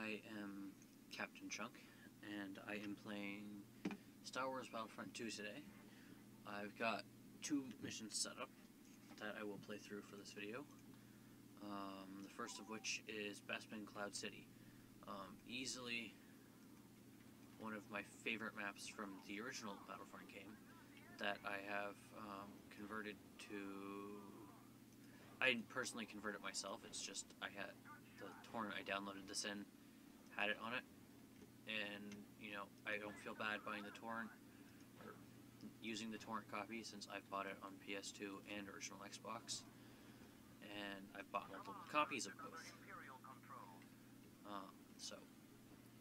I am Captain Chunk, and I am playing Star Wars Battlefront 2 today. I've got two missions set up that I will play through for this video. The first of which is Bespin Cloud City. Easily one of my favorite maps from the original Battlefront game that I have converted to... I didn't personally convert it myself, it's just I had the torrent, I downloaded this in, had it on it, and, you know, I don't feel bad buying the torrent, or using the torrent copy, since I've bought it on PS2 and original Xbox, and I've bought multiple copies of both. So,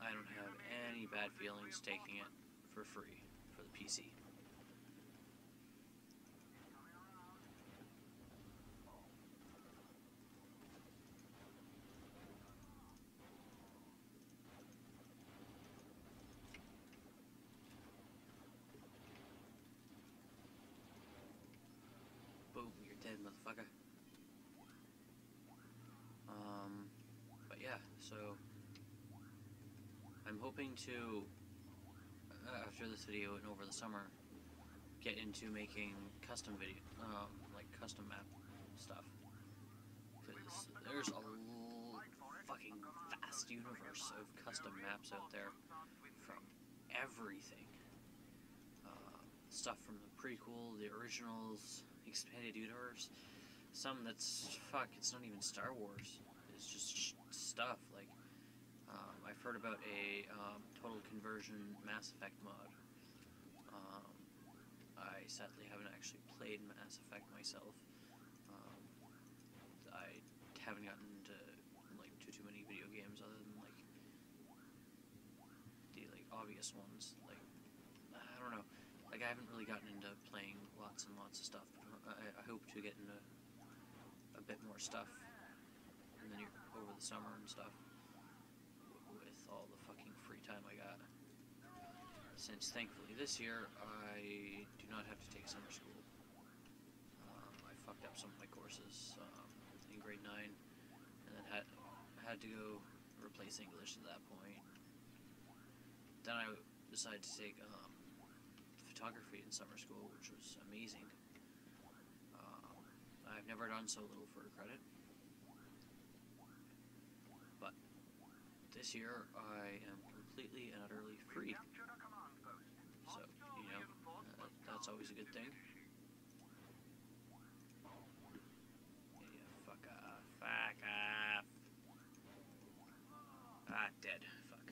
I don't have any bad feelings taking it for free for the PC. Boom, you're dead, motherfucker. But yeah, so I'm hoping to, after this video and over the summer, get into making custom video, like custom map stuff, because there's a fucking vast universe of custom maps out there from everything. Stuff from the prequel, the originals, expanded universe, some that's, fuck, it's not even Star Wars, it's just stuff, like, I've heard about a total conversion Mass Effect mod. I sadly haven't actually played Mass Effect myself. I haven't gotten into, like, too many video games other than, like, the, like, obvious ones, like, I don't know. Like, I haven't really gotten into playing lots and lots of stuff, but I hope to get into a bit more stuff and then over the summer and stuff with all the fucking free time I got. Since, thankfully, this year, I do not have to take summer school. I fucked up some of my courses in grade 9, and then had to go replace English at that point. Then I decided to take... photography in summer school, which was amazing. I've never done so little for a credit, but this year I am completely and utterly free, so, you know, that's always a good thing. Yeah, fuck off, fuck off. Ah, dead, fuck.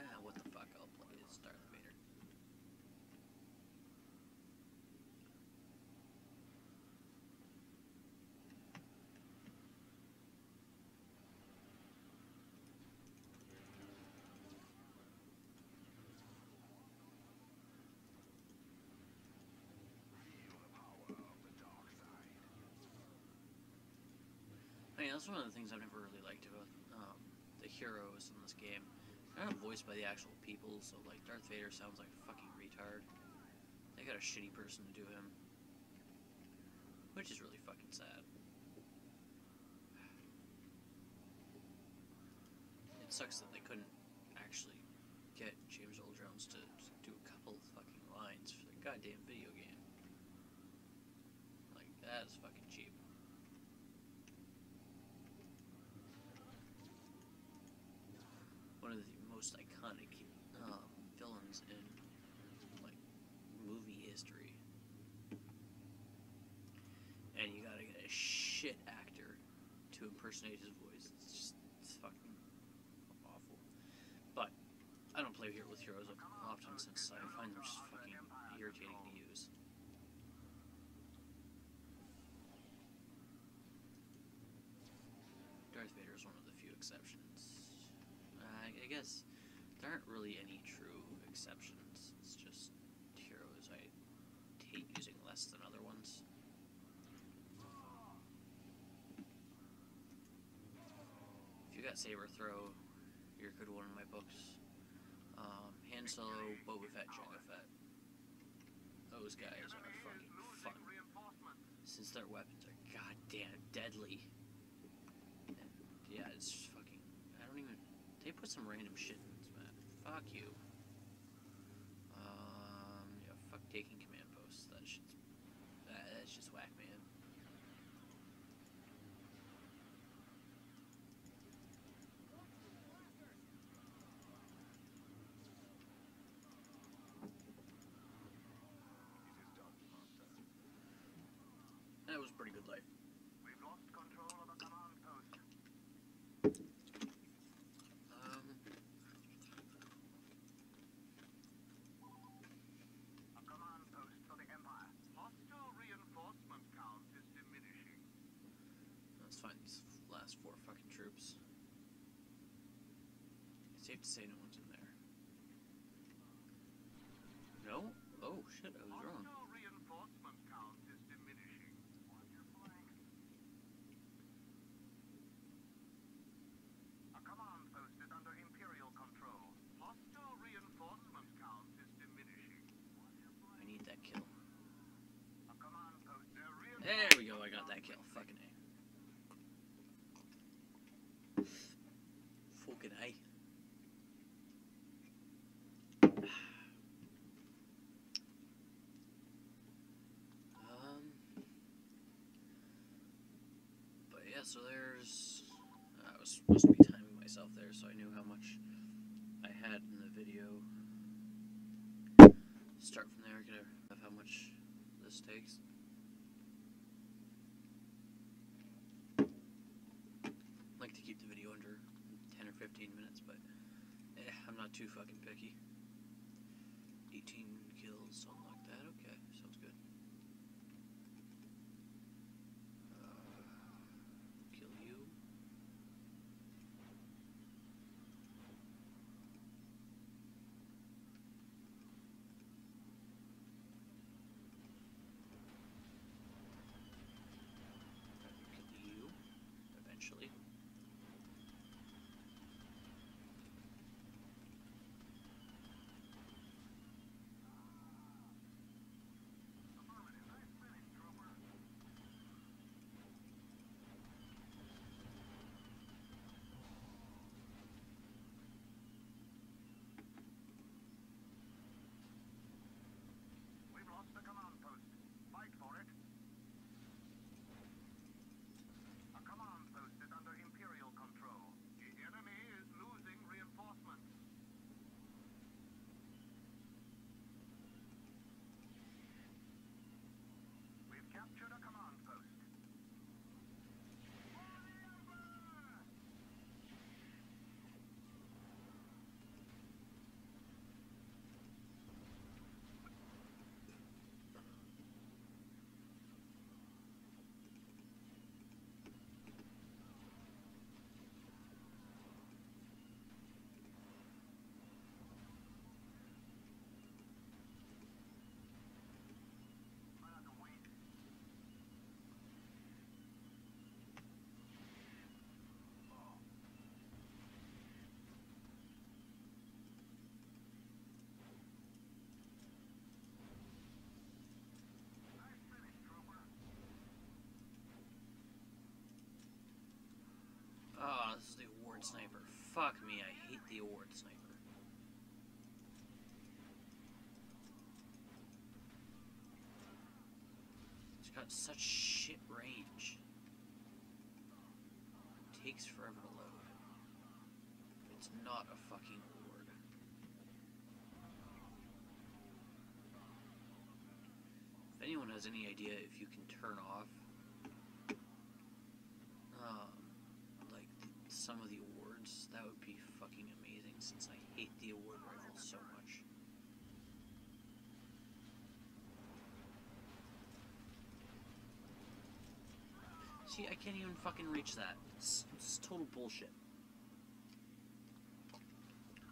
Ah, what the fuck, I'll play as Darth Vader. I mean, that's one of the things I've never really liked about the heroes in this game. They're not voiced by the actual people, so, like, Darth Vader sounds like a fucking retard. They got a shitty person to do him. Which is really fucking sad. It sucks that they couldn't actually get James Earl Jones to do a couple of fucking lines for the goddamn video game. Like, that is fucking cheap. One of the most iconic villains in, like, movie history, and you gotta get a shit actor to impersonate his voice. It's just, it's fucking awful. But I don't play here with heroes often, since I find them just fucking irritating to use. Darth Vader is one of the few exceptions. I guess there aren't really any true exceptions. It's just heroes I hate using less than other ones. If you got Saber Throw, you're a good one in my books. Han Solo, Boba Fett, Jawa Fett. Those guys are fucking fun. Since their weapons are goddamn deadly. some random shit in this map. Fuck you. Yeah, fuck taking command posts. That shit's... That's just whack, man. That was pretty good life. We've lost control of the command post. A command post for the Empire. Hostile reinforcement count is diminishing. Let's find these last four fucking troops. It's safe to say no one's in there. No? Oh shit, I was wrong. Hostile reinforcement count is diminishing. A command post is under Imperial control. Hostile reinforcement count is diminishing. I need that kill. A command post. There we go, I got that kill. Fucking A. Fucking A. But yeah, so there's... I was supposed to be timing myself there, so I knew how much I had in the video. Start from there, I could have how much this takes. I'd like to keep the video under 10 or 15 minutes, but I'm not too fucking picky. 18 kills, something like that, okay, sounds good. Kill you. Kill you, eventually. The command post. Fight for it. A command post is under Imperial control. The enemy is losing reinforcements. We've captured a command post. Oh, this is the award sniper. Fuck me, I hate the award sniper. It's got such shit range. It takes forever to load. It's not a fucking award. If anyone has any idea if you can turn off... some of the awards, that would be fucking amazing since I hate the award rifle so much. See, I can't even fucking reach that. It's total bullshit.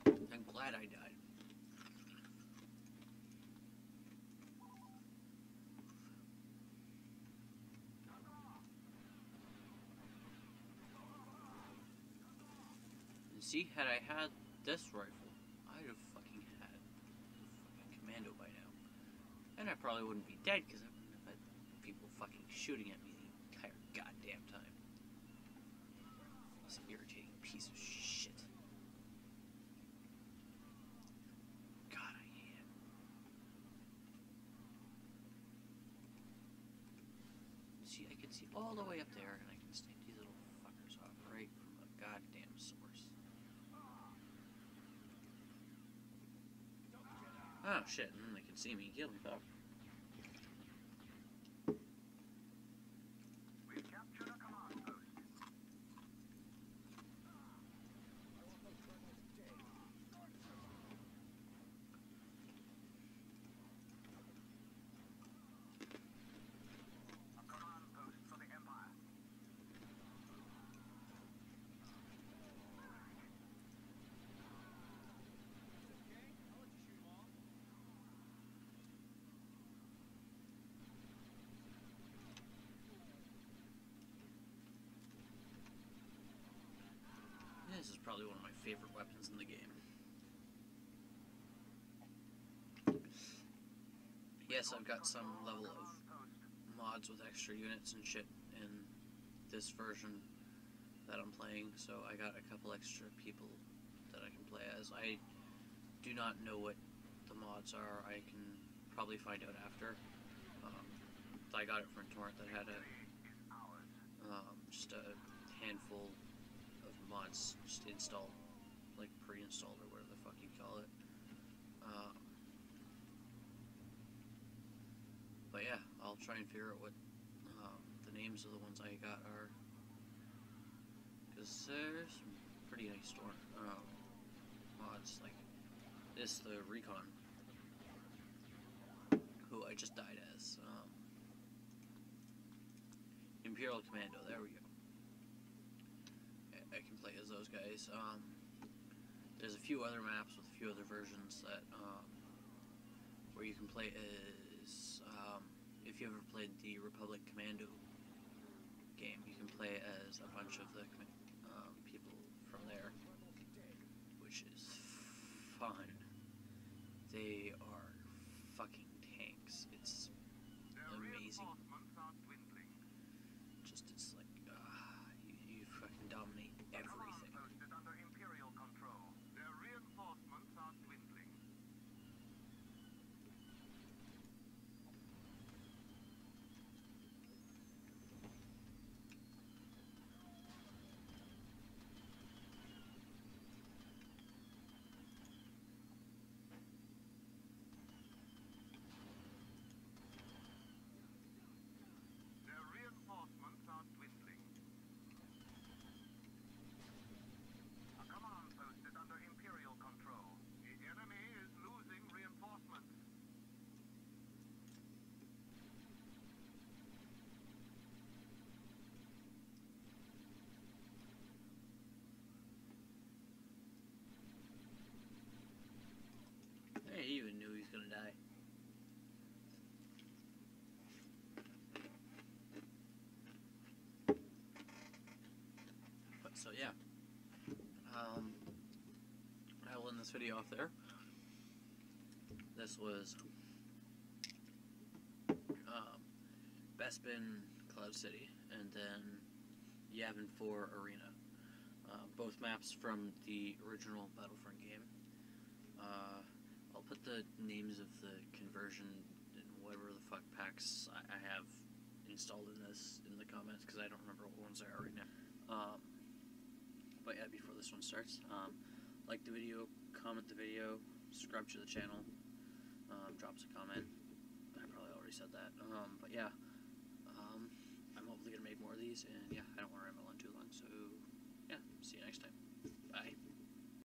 I'm glad I died. See, had I had this rifle, I'd have fucking had fucking commando by now. And I probably wouldn't be dead because I wouldn't have had people fucking shooting at me the entire goddamn time. It's an irritating piece of shit. can see all the way up there, and I can snipe these little fuckers off right from a goddamn source. Oh shit, and then they can see me and kill me. Oh. This is probably one of my favorite weapons in the game. Yes, I've got some level of mods with extra units and shit in this version that I'm playing, so I got a couple extra people that I can play as. I do not know what the mods are. I can probably find out after. I got it from a torrent that had a, just a handful of mods just installed, like pre-installed or whatever the fuck you call it. But yeah, I'll try and figure out what the names of the ones I got are, because there's some pretty nice store mods like this, the Recon, who I just died as. Imperial Commando, there we go. I can play as those guys. There's a few other maps with a few other versions that where you can play as, if you ever played the Republic Commando game, you can play as a bunch of the people from there, which is fun. They are fucking tanks. It's amazing. Just, it's like, you fucking dominate everything. Posted under Imperial control. Their reinforcements are dwindling. A command posted under Imperial control. The enemy is losing reinforcements. Hey, he even knew he was gonna die. So yeah, I will end this video off there. This was Bespin Cloud City and then Yavin 4 Arena. Both maps from the original Battlefront game. I'll put the names of the conversion and whatever the fuck packs I have installed in this in the comments, because I don't remember what ones they are right now. But yeah, before this one starts, like the video, comment the video, subscribe to the channel, drop us a comment. I probably already said that, but yeah, I'm hopefully going to make more of these, and yeah.